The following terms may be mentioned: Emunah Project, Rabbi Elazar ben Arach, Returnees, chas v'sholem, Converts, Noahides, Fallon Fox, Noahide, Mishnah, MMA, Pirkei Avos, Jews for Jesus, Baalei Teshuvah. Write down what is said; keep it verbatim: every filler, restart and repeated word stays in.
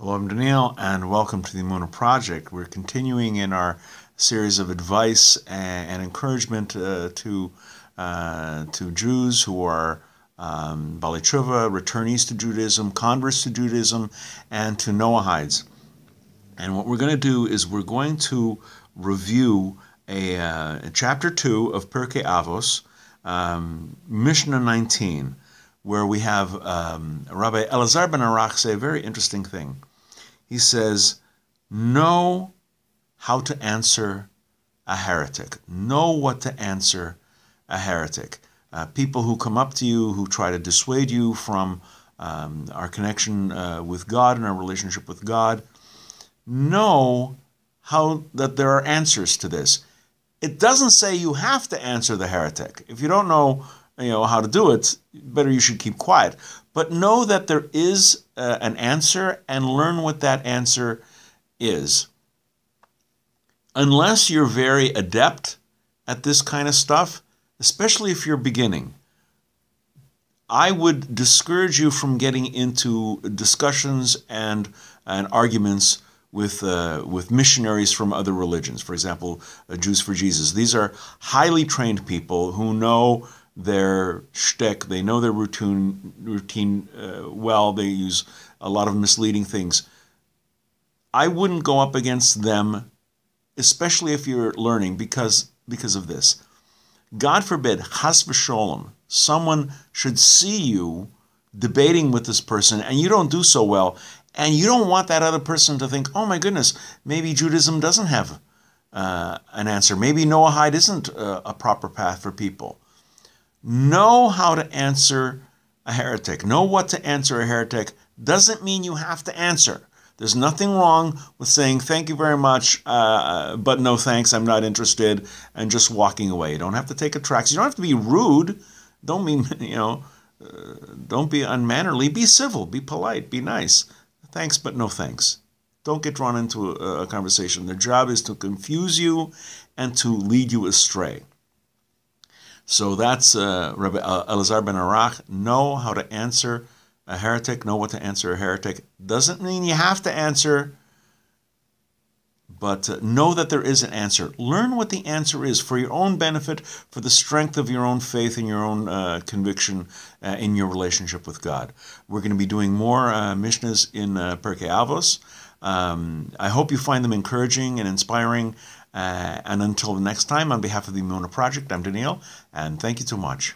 Hello, I'm Daniel, and welcome to the Emunah Project. We're continuing in our series of advice and encouragement uh, to uh, to Jews who are um, Baalei Teshuvah, returnees to Judaism, converts to Judaism, and to Noahides. And what we're going to do is we're going to review a uh, chapter two of Pirkei Avos, um, Mishnah nineteen, where we have um, Rabbi Elazar ben Arach say a very interesting thing. He says, know how to answer a heretic. Know what to answer a heretic. Uh, people who come up to you, who try to dissuade you from um, our connection uh, with God and our relationship with God, know how that there are answers to this. It doesn't say you have to answer the heretic. If you don't know, you know, how to do it, better you should keep quiet. But know that there is uh, an answer and learn what that answer is. Unless you're very adept at this kind of stuff, especially if you're beginning, I would discourage you from getting into discussions and, and arguments with uh, with missionaries from other religions. For example, uh, Jews for Jesus. These are highly trained people who know their shtick, they know their routine, routine uh, well, they use a lot of misleading things. I wouldn't go up against them, especially if you're learning, because, because of this. God forbid, chas v'sholem, someone should see you debating with this person and you don't do so well, and you don't want that other person to think, oh my goodness, maybe Judaism doesn't have uh, an answer. Maybe Noahide isn't uh, a proper path for people. Know how to answer a heretic. Know what to answer a heretic. Doesn't mean you have to answer. There's nothing wrong with saying, thank you very much, uh, but no thanks, I'm not interested, and just walking away. You don't have to take a tract. You don't have to be rude. Don't mean, you know, uh, don't be unmannerly. Be civil, be polite, be nice. Thanks, but no thanks. Don't get drawn into a, a conversation. Their job is to confuse you and to lead you astray. So that's uh, Rabbi Elazar ben Arach. Know how to answer a heretic. Know what to answer a heretic. Doesn't mean you have to answer, but uh, know that there is an answer. Learn what the answer is for your own benefit, for the strength of your own faith and your own uh, conviction uh, in your relationship with God. We're going to be doing more uh, Mishnahs in uh, Pirkei Avos. Um, I hope you find them encouraging and inspiring. Uh, and until next time, on behalf of the Emunah Project, I'm Daniel, and thank you so much.